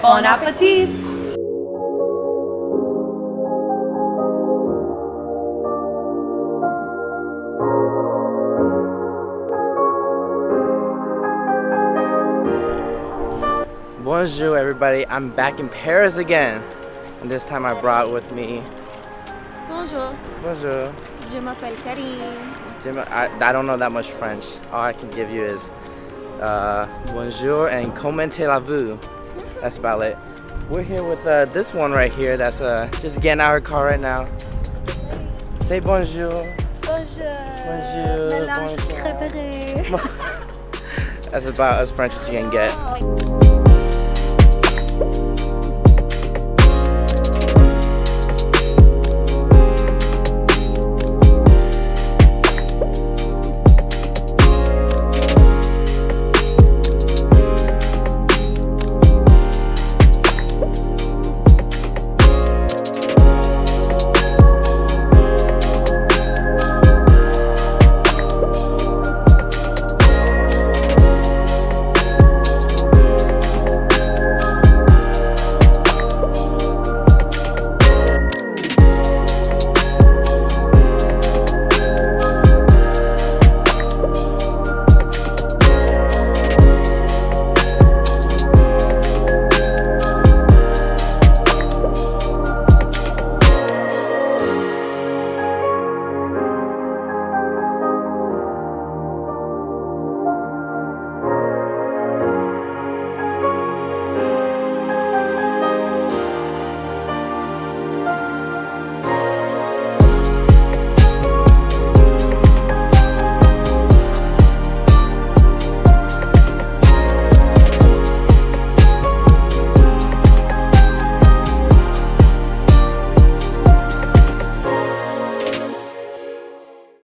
Bon appétit! Bonjour everybody, I'm back in Paris again, and this time I brought with me... Bonjour. Bonjour. Je m'appelle Karine. I don't know that much French. All I can give you is bonjour and commentez-la-vous. That's about it. We're here with this one right here that's just getting out of her car right now. Say bonjour. Bonjour. Bonjour. Mélange préféré. That's about as French as you can get.